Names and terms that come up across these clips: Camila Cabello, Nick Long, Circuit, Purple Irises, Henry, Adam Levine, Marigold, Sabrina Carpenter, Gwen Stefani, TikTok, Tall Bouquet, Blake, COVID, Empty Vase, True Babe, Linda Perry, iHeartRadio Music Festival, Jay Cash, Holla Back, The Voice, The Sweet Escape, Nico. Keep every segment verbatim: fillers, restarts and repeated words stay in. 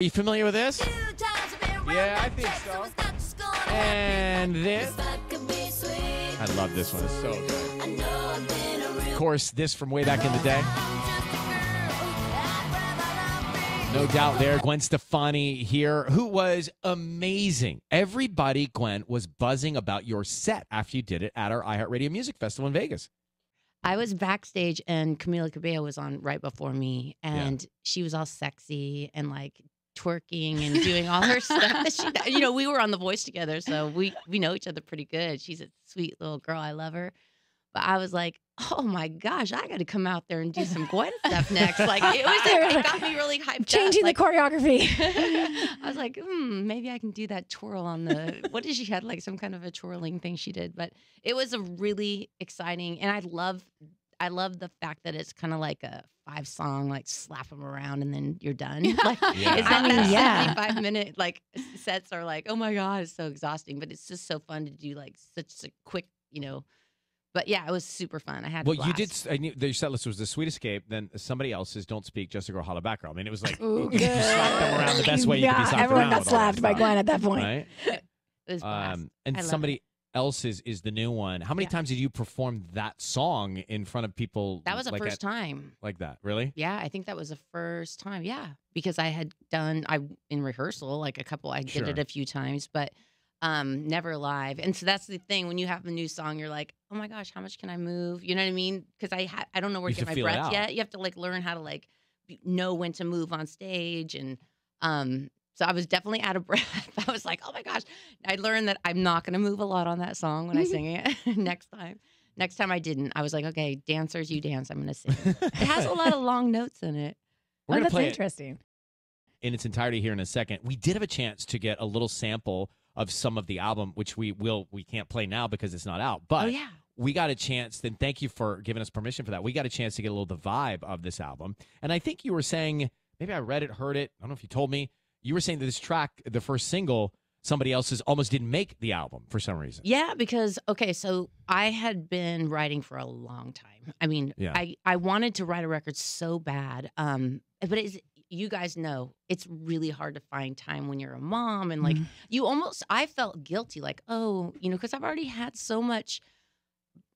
Are you familiar with this? Yeah, I think so. And this. I love this one. It's so good. Of course, this from way back in the day. No Doubt there. Gwen Stefani here, who was amazing. Everybody, Gwen, was buzzing about your set after you did it at our iHeartRadio Music Festival in Vegas. I was backstage, and Camila Cabello was on right before me, and yeah. she was all sexy and, like, twerking and doing all her stuff. That she, you know, we were on The Voice together, so we, we know each other pretty good. She's a sweet little girl. I love her. But I was like, oh, my gosh, I got to come out there and do some Gwen stuff next. Like, it was it got me really hyped Changing up. Like, the choreography. I was like, hmm, maybe I can do that twirl on the, what did she had? Like some kind of a twirling thing she did. But it was a really exciting, and I love, I love the fact that it's kind of like a five song, like slap them around and then you're done. Like, yeah. It's not I mean, that yeah. seventy-five minute, like sets are like, oh, my God, it's so exhausting. But it's just so fun to do like such a quick, you know. But, yeah, it was super fun. I had Well, a blast. You did – I knew your set list was The Sweet Escape, then somebody else's Don't Speak, Just a Girl, Holla Back. I mean, it was like Ooh, you slapped them around the best way yeah, you could be slapped everyone around. Everyone got slapped by Gwen at that point. Right? It was blast. Um, and somebody it. else's is the new one. How many yeah. times did you perform that song in front of people? That was the like first that, time. Like that, really? Yeah, I think that was the first time, yeah, because I had done – I in rehearsal, like a couple – I did sure. it a few times, but – Um, never live. And so that's the thing. When you have a new song, you're like, oh my gosh, how much can I move? You know what I mean? Because I ha I don't know where to get my breath yet. You have to like learn how to like know when to move on stage. And um, so I was definitely out of breath. I was like, oh my gosh. I learned that I'm not going to move a lot on that song when I sing it next time. Next time I didn't. I was like, okay, dancers, you dance. I'm going to sing it. It has a lot of long notes in it. We're oh, that's play interesting. It in its entirety here in a second. We did have a chance to get a little sample of some of the album, which we will, we can't play now because it's not out. But oh, yeah. we got a chance, then thank you for giving us permission for that. We got a chance to get a little the vibe of this album. And I think you were saying, maybe I read it, heard it. I don't know if you told me. You were saying that this track, the first single, Somebody Else's, almost didn't make the album for some reason. Yeah, because, okay, so I had been writing for a long time. I mean, yeah. I, I wanted to write a record so bad. Um, but it's, you guys know it's really hard to find time when you're a mom and like mm-hmm. you almost I felt guilty like, oh, you know, because I've already had so much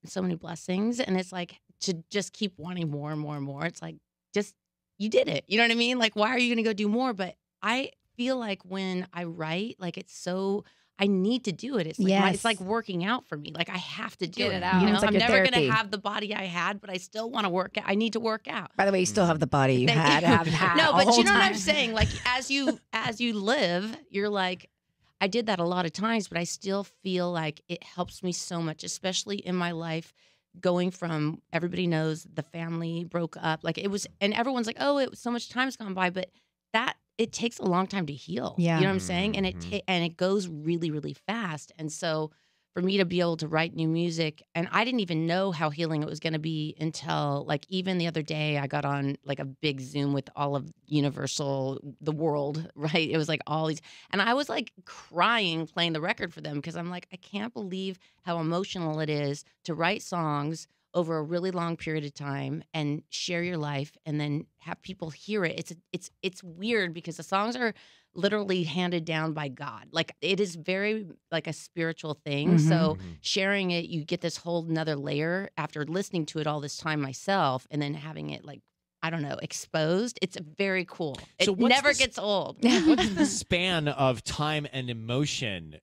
so many blessings and it's like to just keep wanting more and more and more. It's like just you did it. You know what I mean? Like, why are you going to go do more? But I feel like when I write, like it's so I need to do it. It's like yes. my, it's like working out for me. Like I have to do Get it. it out. You know, like I'm never going to have the body I had, but I still want to work out. I need to work out. By the way, you still have the body you had. Have, had no, but you know time. what I'm saying? Like as you as you live, you're like, I did that a lot of times, but I still feel like it helps me so much, especially in my life. Going from everybody knows the family broke up, like it was, and everyone's like, oh, it was so much time's gone by, but that. It takes a long time to heal. Yeah. You know what I'm saying? And it ta and it goes really, really fast. And so for me to be able to write new music, and I didn't even know how healing it was going to be until, like, even the other day I got on, like, a big Zoom with all of Universal, the world, right? It was, like, all these. And I was, like, crying playing the record for them because I'm like, I can't believe how emotional it is to write songs over a really long period of time and share your life and then have people hear it. It's it's it's weird because the songs are literally handed down by God. Like it is very like a spiritual thing. Mm-hmm. So sharing it, you get this whole nother layer after listening to it all this time myself and then having it like, I don't know, exposed. It's very cool. It so never the, gets old. What's the span of time and emotion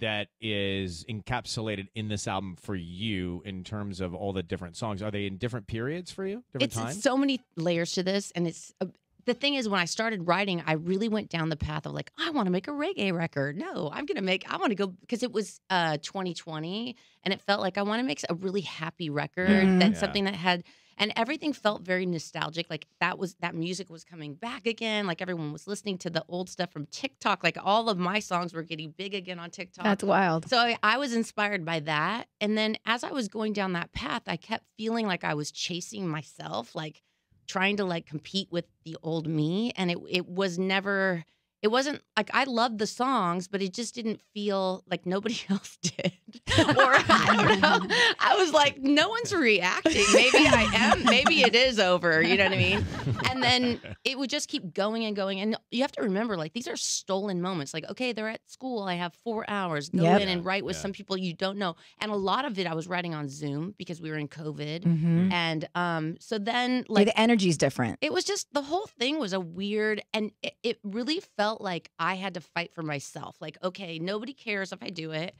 that is encapsulated in this album for you in terms of all the different songs? Are they in different periods for you? Different times? It's so many layers to this. And it's uh, the thing is, when I started writing, I really went down the path of like, I want to make a reggae record. No, I'm going to make, I want to go, because it was uh, twenty twenty. And it felt like I want to make a really happy record. Mm-hmm. That's yeah. something that had, and everything felt very nostalgic. Like that was, that music was coming back again. Like everyone was listening to the old stuff from TikTok. Like all of my songs were getting big again on TikTok. That's wild. So I, I was inspired by that. And then as I was going down that path, I kept feeling like I was chasing myself, like trying to like compete with the old me. And it, it was never, It wasn't like I loved the songs, but it just didn't feel like nobody else did. Or I don't know. I was like, no one's reacting. Maybe I am. Maybe it is over. You know what I mean? And then it would just keep going and going. And you have to remember, like, these are stolen moments. Like, okay, they're at school. I have four hours. Go yep. in and write with yeah. some people you don't know. And a lot of it I was writing on Zoom because we were in COVID. Mm-hmm. And um, so then, like, yeah, the energy's different. It was just the whole thing was a weird, and it, it really felt. felt like I had to fight for myself. Like, okay, nobody cares if I do it.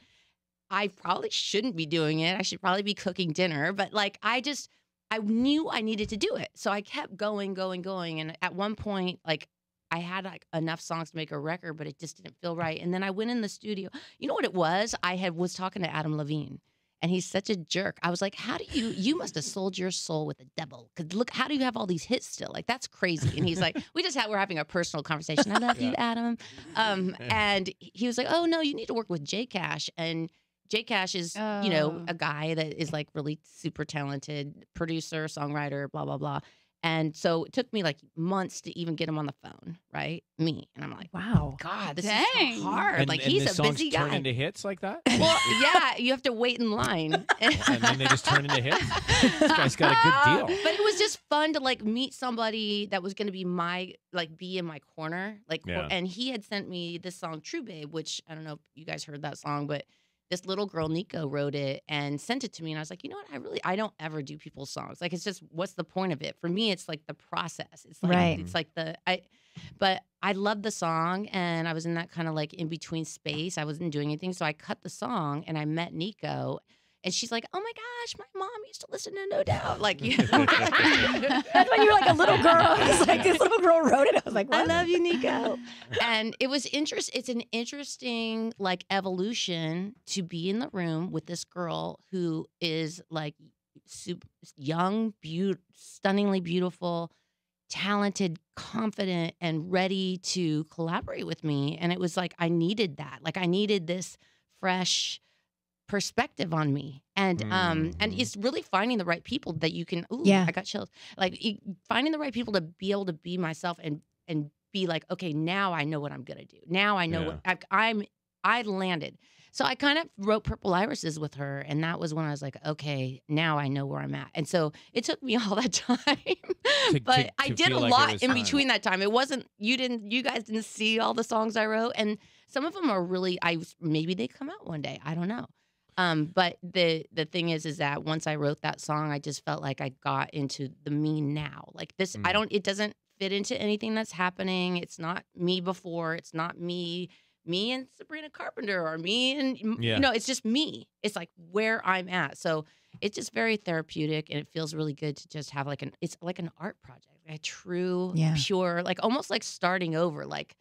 I probably shouldn't be doing it. I should probably be cooking dinner. But like, I just, I knew I needed to do it. So I kept going, going, going. And at one point, like, I had like enough songs to make a record, but it just didn't feel right. And then I went in the studio. You know what it was? I had was talking to Adam Levine. And he's such a jerk. I was like, how do you, you must have sold your soul with the devil. Because look, how do you have all these hits still? Like, that's crazy. And he's like, we just had, we're having a personal conversation. I love yeah. you, Adam. Um, yeah. And he was like, oh, no, you need to work with Jay Cash. And Jay Cash is, oh. you know, a guy that is like really super talented producer, songwriter, blah, blah, blah. And so it took me like months to even get him on the phone, right? Me. And I'm like, wow, God, this Dang. is so hard. And, like, and he's a busy guy. Turn into hits like that? Well, yeah, you have to wait in line. And then they just turn into hits? This guy's got a good deal. But it was just fun to like meet somebody that was going to be my, like, be in my corner. Like, yeah. And he had sent me this song, True Babe, which I don't know if you guys heard that song, but this little girl, Nico, wrote it and sent it to me. And I was like, you know what? I really, I don't ever do people's songs. Like, it's just, what's the point of it? For me, it's like the process. It's like, right. it's like the, I, but I loved the song. And I was in that kind of like in between space. I wasn't doing anything. So I cut the song and I met Nico. And she's like, oh my gosh, my mom used to listen to No Doubt. Like, you know? That's when you were like a little girl. I was like, this little girl wrote it. I was like, what? I love you, Nico. And it was interest. It's an interesting like evolution to be in the room with this girl who is like super young, be stunningly beautiful, talented, confident, and ready to collaborate with me. And it was like, I needed that. Like, I needed this fresh perspective on me, and mm. um and it's really finding the right people that you can ooh, yeah I got chills like finding the right people to be able to be myself and and be like, okay, now I know what I'm gonna do, now I know yeah. what I, I'm I landed. So I kind of wrote Purple Irises with her, and that was when I was like, okay, now I know where I'm at. And so it took me all that time, to, but to, to I did a like lot in time. between that time. It wasn't you didn't you guys didn't see all the songs I wrote, and some of them are really I maybe they come out one day, I don't know. Um, but the the thing is, is that once I wrote that song, I just felt like I got into the me now. Like this, mm. I don't. It doesn't fit into anything that's happening. It's not me before. It's not me, me and Sabrina Carpenter, or me and yeah. you know. It's just me. It's like where I'm at. So it's just very therapeutic, and it feels really good to just have like an. It's like an art project, a true, yeah. pure, like almost like starting over. Like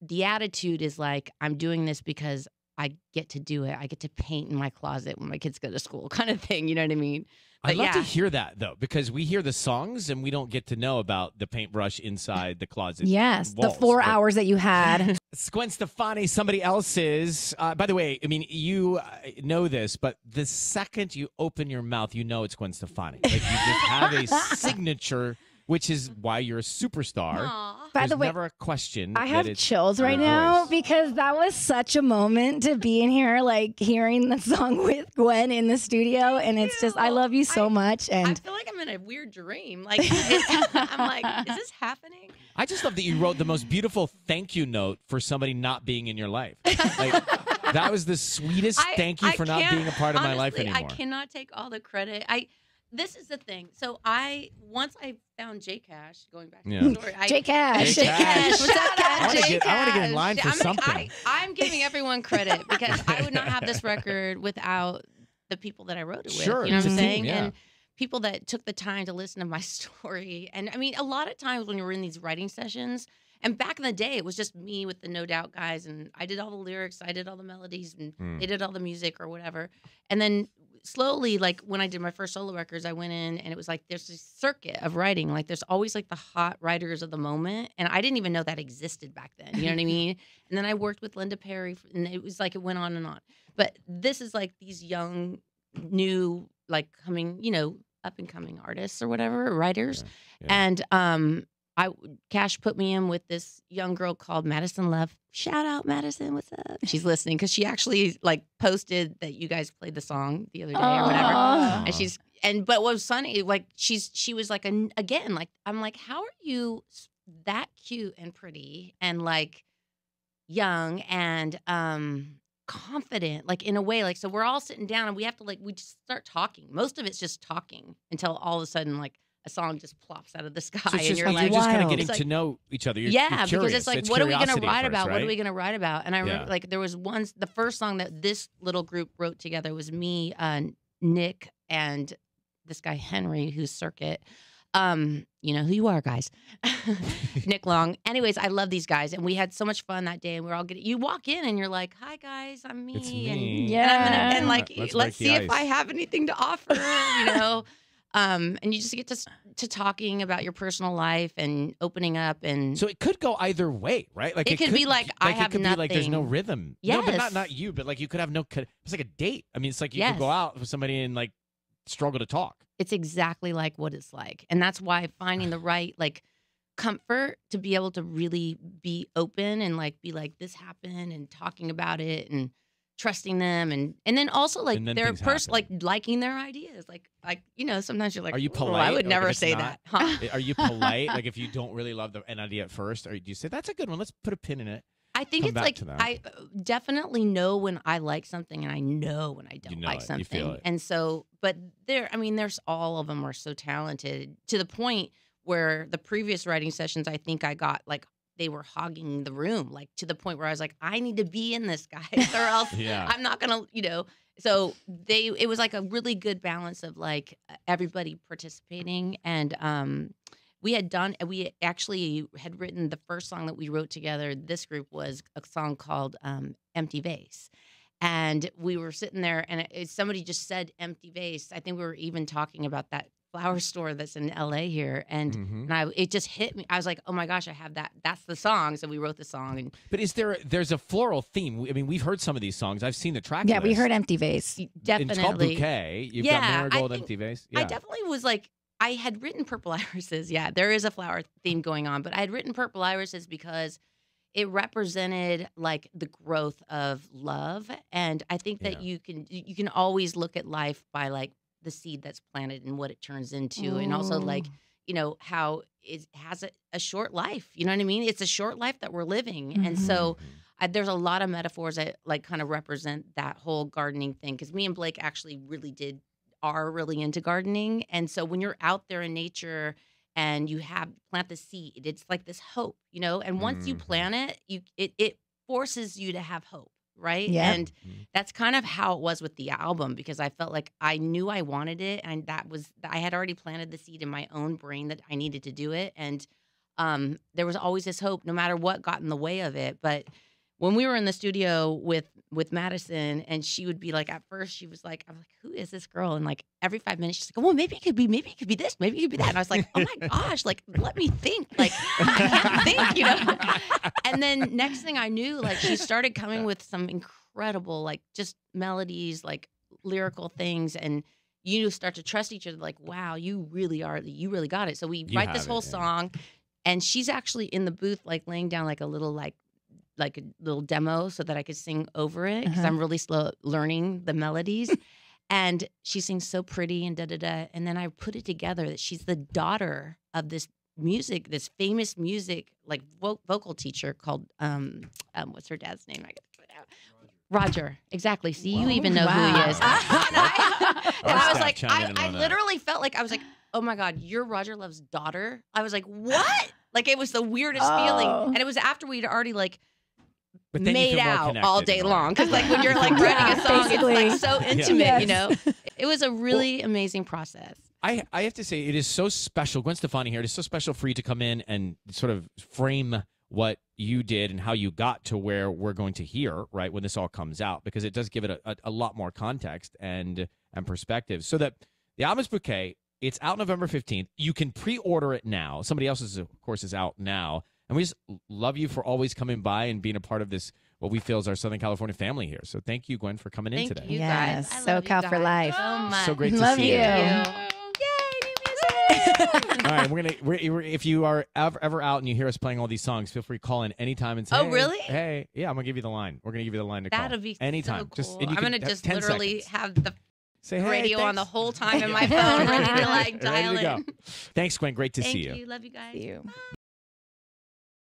the attitude is like, I'm doing this because I get to do it. I get to paint in my closet when my kids go to school, kind of thing. You know what I mean? But I'd love yeah. to hear that, though, because we hear the songs and we don't get to know about the paintbrush inside the closet. Yes, walls, the four but... hours that you had. Gwen Stefani, somebody else's. Uh, by the way, I mean, you know this, but the second you open your mouth, you know it's Gwen Stefani. Like, you just have a signature, which is why you're a superstar. Aww. By the way, never a question. I have chills right now because that was such a moment to be in here, like hearing the song with Gwen in the studio, and it's just, I love you so much. And I feel like I'm in a weird dream. Like, I'm like, is this happening? I just love that you wrote the most beautiful thank you note for somebody not being in your life. Like, that was the sweetest I, thank you I for not being a part of honestly, my life anymore. I cannot take all the credit. I. This is the thing. So I once I found Jay Cash, going back to yeah. the story. I, Jay Cash. Jay Cash. What's up, Cash? Jay Cash. I want to get in line for I'm, something. I, I'm giving everyone credit because I would not have this record without the people that I wrote it with. Sure. You know what I'm saying? Yeah. And people that took the time to listen to my story. And I mean, a lot of times when we were in these writing sessions, and back in the day, it was just me with the No Doubt guys, and I did all the lyrics, I did all the melodies, and mm. they did all the music or whatever. And then slowly, like when I did my first solo records, I went in and it was like there's this circuit of writing. Like there's always like the hot writers of the moment. And I didn't even know that existed back then. You know what I mean? And then I worked with Linda Perry and it was like it went on and on. But this is like these young, new, like coming, you know, up and coming artists or whatever, writers. Yeah, yeah. And um, I Cash put me in with this young girl called Madison Love. Shout out, Madison. What's up? She's listening because she actually like posted that you guys played the song the other day Aww. or whatever. And she's and but what was funny, like she's she was like a, again like I'm like, how are you that cute and pretty and like young and um confident, like in a way, like so we're all sitting down and we have to like we just start talking. Most of it's just talking until all of a sudden like. A song just plops out of the sky, so and you're like, like, "You're just kind of getting like, to know each other." You're, yeah, you're because it's like, it's what are we going to write about? Right? What are we going to write about? And I remember, yeah. like, there was one, the first song that this little group wrote together was me, uh, Nick, and this guy Henry, who's Circuit. Um, you know who you are, guys. Nick Long. Anyways, I love these guys, and we had so much fun that day. And we we're all getting. You walk in, and you're like, "Hi, guys, I'm me." It's me. And, yeah, and, I'm gonna, and like, let's, let's see if I have anything to offer. You know. Um, and you just get to to talking about your personal life and opening up, and so it could go either way, right? Like it, it could, could be like, like I have it could nothing. Be like there's no rhythm. Yes. No, but not not you, but like you could have no. It's like a date. I mean, it's like you yes. could go out with somebody and like struggle to talk. It's exactly like what it's like, and that's why finding the right like comfort to be able to really be open and like be like this happened and talking about it and. Trusting them and and then also like then their person like liking their ideas like like you know sometimes you're like are you polite? Oh, I would never say not, that huh? Are you polite like if you don't really love the, an idea at first or do you say that's a good one let's put a pin in it I think Come it's like I definitely know when I like something and I know when I don't you know like it. something you feel it. And so but there I mean there's all of them are so talented to the point where the previous writing sessions I think I got like they were hogging the room, like to the point where I was like, I need to be in this, guys, or else yeah. I'm not gonna, you know. So they, it was like a really good balance of like everybody participating, and um, we had done, we actually had written the first song that we wrote together. This group was a song called um, "Empty Vase," and we were sitting there, and it, somebody just said "Empty Vase." I think we were even talking about that. Flower store that's in L A here, and, mm-hmm. and I, it just hit me. I was like, "Oh my gosh, I have that. That's the song." So we wrote the song. And but is there? A, there's a floral theme. I mean, we've heard some of these songs. I've seen the track. Yeah, list. We heard "Empty Vase." Definitely. In Tall Bouquet, you've yeah, got Marigold, think, "Empty Vase." Yeah. I definitely was like, I had written "Purple Irises." Yeah, there is a flower theme going on, but I had written "Purple Irises" because it represented like the growth of love, and I think that yeah. you can you can always look at life by like. The seed that's planted and what it turns into. Ooh. And also like, you know, how it has a, a short life. You know what I mean? It's a short life that we're living. Mm-hmm. And so I, there's a lot of metaphors that like kind of represent that whole gardening thing. Cause me and Blake actually really did, are really into gardening. And so when you're out there in nature and you have plant the seed, it's like this hope, you know, and once mm-hmm. you plant it, you, it, it forces you to have hope. Right. Yep. And that's kind of how it was with the album, because I felt like I knew I wanted it. And that was I had already planted the seed in my own brain that I needed to do it. And um, there was always this hope, no matter what got in the way of it. But when we were in the studio with with Madison, and she would be like, at first she was like, I'm like, who is this girl? And like every five minutes she's like, well, maybe it could be, maybe it could be this, maybe it could be that. And I was like, oh my gosh, like let me think, like I can't think, you know. And then next thing I knew, like she started coming with some incredible, like just melodies, like lyrical things, and you start to trust each other. Like, wow, you really are, you really got it. So we you write this whole it, yeah. song, and she's actually in the booth, like laying down like a little like. like a little demo so that I could sing over it because uh-huh. I'm really slow at learning the melodies. And she sings so pretty and da-da-da. And then I put it together that she's the daughter of this music, this famous music, like vo vocal teacher called, um, um, what's her dad's name? I got to put it out. Roger, exactly. See, wow. you even know wow. who he is. And I, and I was like, I, I literally that. felt like, I was like, oh my God, you're Roger Love's daughter? I was like, what? Like it was the weirdest oh. feeling. And it was after we'd already like, But made out all day long because like when you're like writing a song Basically. It's like so intimate yeah. yes. you know it was a really well, amazing process. I, I have to say it is so special. Gwen Stefani here, it is so special for you to come in and sort of frame what you did and how you got to where we're going to hear right when this all comes out, because it does give it a, a, a lot more context and and perspective. So that the album's Bouquet, it's out November fifteenth. You can pre-order it now. Somebody else's of course is out now. And we just love you for always coming by and being a part of this, what we feel is our Southern California family here. So thank you, Gwen, for coming thank in today. You yes, SoCal for life. So, much. so great to love see you. you. Yay, All right, we're gonna. We're, if you are ever, ever out and you hear us playing all these songs, feel free to call in anytime and say, "Oh, really? Hey, yeah, I'm gonna give you the line. We're gonna give you the line to That'll call. That'll be anytime. So cool. Just, and you I'm gonna just literally seconds. have the say, hey, radio thanks. on the whole time in my phone, ready to like dial in. Thanks, Gwen. Great to Thank see you. you. Love you guys. See you. Bye.